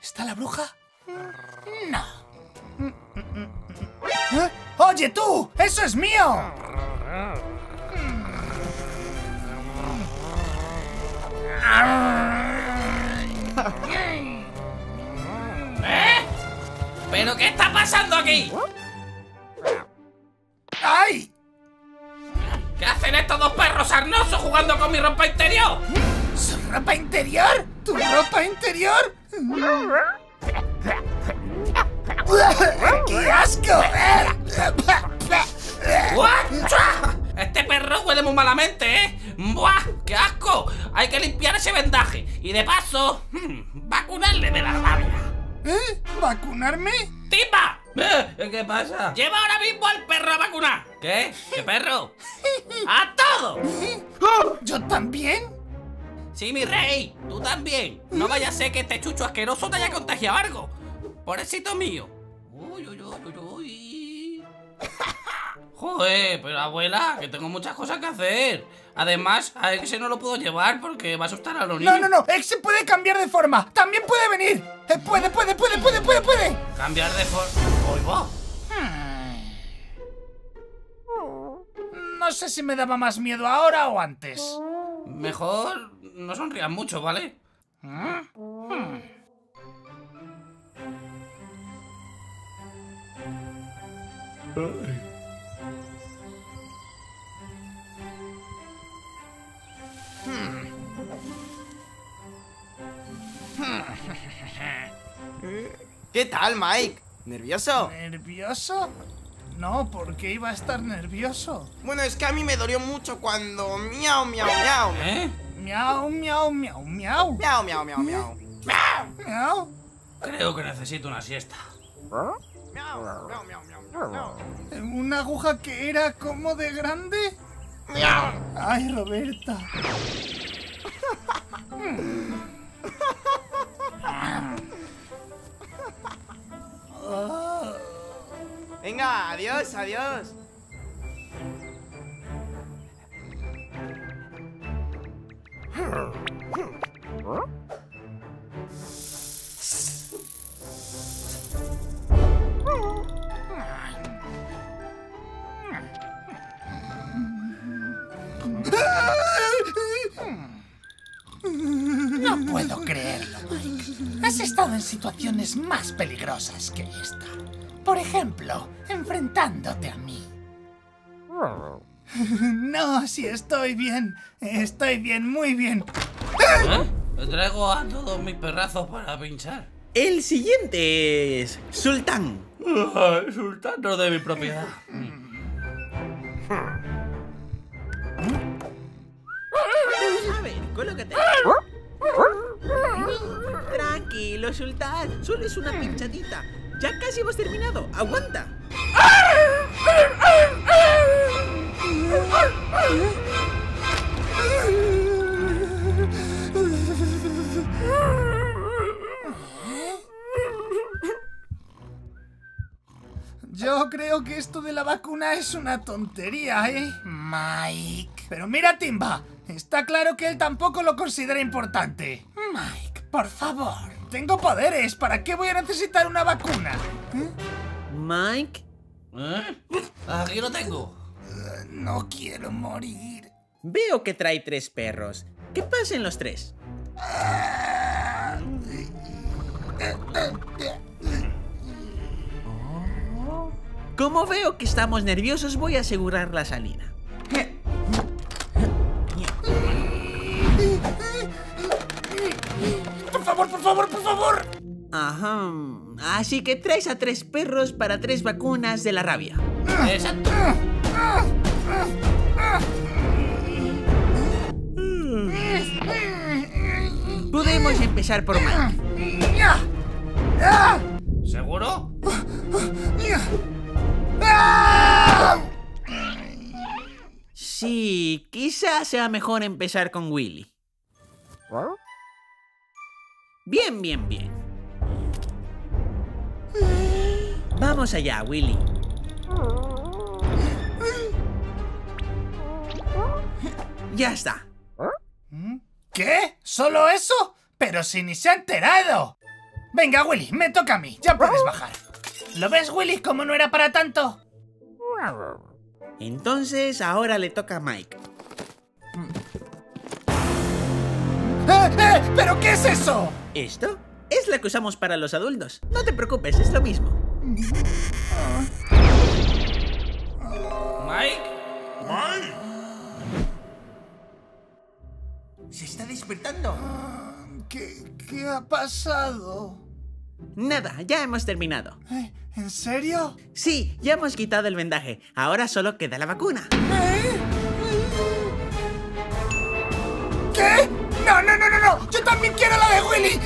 ¿Está la bruja? No. ¿Eh? ¡Oye tú! ¡Eso es mío! ¿Eh? ¿Pero qué está pasando aquí? ¡Ay! ¿Qué hacen estos dos perros arnosos jugando con mi ropa interior? ¿Su ropa interior? ¿Tu ropa interior? ¡Qué asco! Este perro huele muy malamente, ¿eh? ¡Buah! ¡Qué asco! Hay que limpiar ese vendaje. Y de paso, vacunarle de la rabia. ¿Eh? ¿Vacunarme? ¡Timba! ¿Qué pasa? ¡Lleva ahora mismo al perro a vacunar! ¿Qué? ¿Qué perro? ¡A todo! ¿Yo también? Sí, mi rey, tú también. No vaya a ser que este chucho asqueroso te haya contagiado algo. Pobrecito mío. Uy, uy, uy, uy. Joder, pero abuela, que tengo muchas cosas que hacer. Además, a Exe no lo puedo llevar porque va a asustar a los niños. No, no, no, Exe puede cambiar de forma. También puede venir. Puede. Cambiar de forma. Uy, va. No sé si me daba más miedo ahora o antes. Mejor no sonrías mucho, ¿vale? ¿Qué tal, Mike? ¿Nervioso? ¿Nervioso? No, ¿por qué iba a estar nervioso? Bueno, es que a mí me dolió mucho cuando... Miau, miau, miau. ¿Eh? Miau, miau, miau, miau. Miau, miau, miau, miau. Miau. Creo que necesito una siesta. Miau, miau, miau, miau. ¿Una aguja que era como de grande? Miau. Ay, Roberta. Venga, adiós, adiós. No puedo creerlo, Mike. Has estado en situaciones más peligrosas que esta. Por ejemplo, enfrentándote a mí. No, sí, estoy bien. Estoy bien, muy bien. ¿Eh? Traigo a todos mis perrazos para pinchar. El siguiente es... Sultán. Sultán no de mi propiedad. A ver, colócate. Tranquilo, Sultán. Solo es una pinchadita. Ya casi hemos terminado. ¡Aguanta! Yo creo que esto de la vacuna es una tontería, ¿eh? Mike... Pero mira, Timba. Está claro que él tampoco lo considera importante. Mike, por favor. Tengo poderes, ¿para qué voy a necesitar una vacuna? ¿Eh? Mike. ¿Eh? Aquí lo tengo. No quiero morir. Veo que trae 3 perros. ¿Qué pasa en los 3? Como veo que estamos nerviosos, voy a asegurar la salida. Por favor, por favor. Ajá. Así que traes a 3 perros para 3 vacunas de la rabia. Exacto. Podemos empezar por Mike. ¿Seguro? Sí, quizás sea mejor empezar con Willy. Bien, bien, bien. Vamos allá, Willy. Ya está. ¿Qué? ¿Solo eso? ¡Pero si ni se ha enterado! Venga, Willy, me toca a mí. Ya puedes bajar. ¿Lo ves, Willy? ¿Cómo no era para tanto? Entonces, ahora le toca a Mike. ¿Pero qué es eso? ¿Esto? Es la que usamos para los adultos. No te preocupes, es lo mismo. ¿Mike? ¿Mike? ¡Se está despertando! ¿Qué ha pasado? Nada, ya hemos terminado. ¿En serio? Sí, ya hemos quitado el vendaje. Ahora solo queda la vacuna. ¿Qué? ¡No, no, no, no, no! ¡Yo también quiero la de Willy!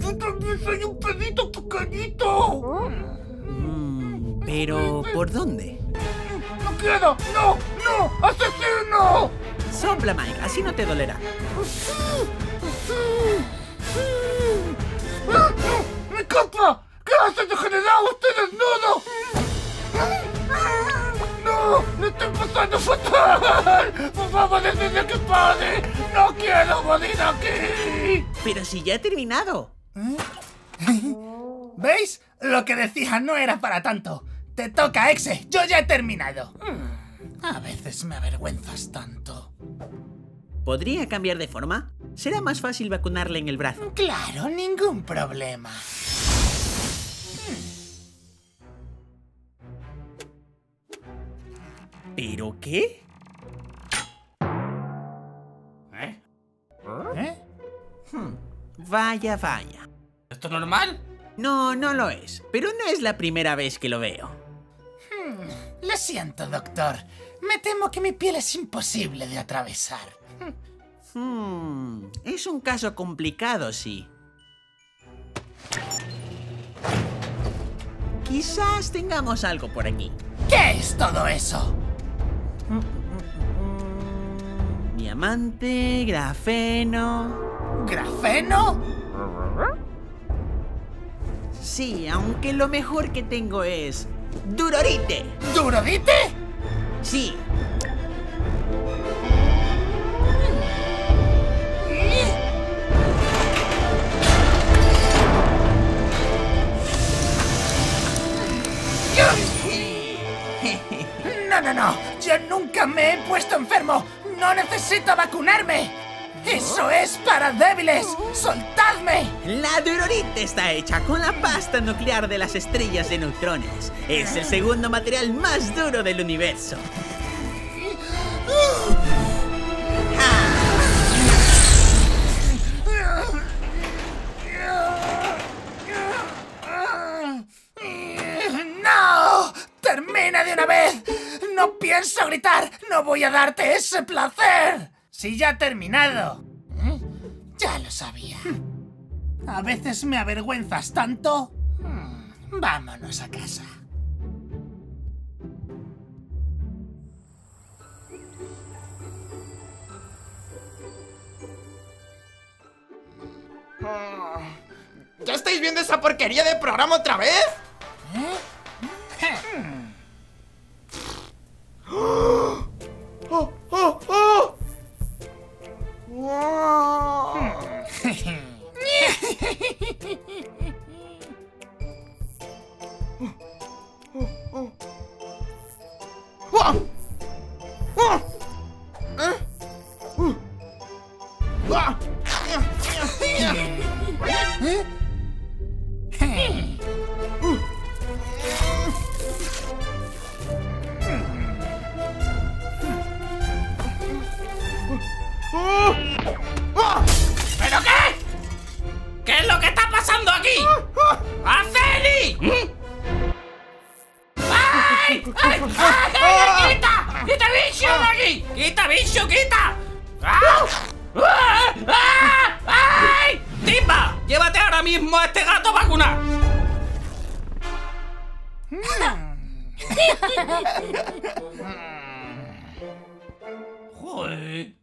¡Yo también soy un pedito pequeñito! Pero, ¿por dónde? ¡No quiero! ¡No! ¡No! ¡Asesino! Sopla, Mike, así no te dolerá. ¡Mi copa! ¿Qué haces, degenerado? ¡Estoy desnudo! ¡No! ¡Le estoy pasando fatal! ¡Por favor, decidme que pare! ¡No quiero morir aquí! Pero si ya he terminado. ¿Veis? Lo que decía no era para tanto. Te toca, Exe. Yo ya he terminado. A veces me avergüenzas tanto. ¿Podría cambiar de forma? Será más fácil vacunarle en el brazo. Claro, ningún problema. ¿Pero qué? Vaya, vaya. ¿Esto es normal? No, no lo es. Pero no es la primera vez que lo veo. Lo siento, doctor. Me temo que mi piel es imposible de atravesar. Es un caso complicado, sí. Quizás tengamos algo por aquí. ¿Qué es todo eso? Diamante, grafeno... ¿Grafeno? Sí, aunque lo mejor que tengo es... ¡Durorite! ¿Durorite? Sí. No, no, no. Yo nunca me he puesto enfermo. No necesito vacunarme. Eso es para débiles. ¡Soltadme! La Durorite está hecha con la pasta nuclear de las estrellas de neutrones. Es el segundo material más duro del universo. ¡No! ¡Termina de una vez! ¡No pienso gritar! ¡No voy a darte ese placer! ¡Si ya ha terminado! Ya lo sabía. A veces me avergüenzas tanto. Vámonos a casa. ¿Ya estáis viendo esa porquería de programa otra vez? ¿Pero qué? ¿Qué es lo que está pasando aquí? ¡Aceli! ¡Ay! ¡Ay! ¡Ay! ¡Quita! ¡Quita bicho de aquí! ¡Quita bicho! ¡Quita! ¡Ay! ¡Timba! ¡Llévate ahora mismo a este gato vacuna! ¡Joder!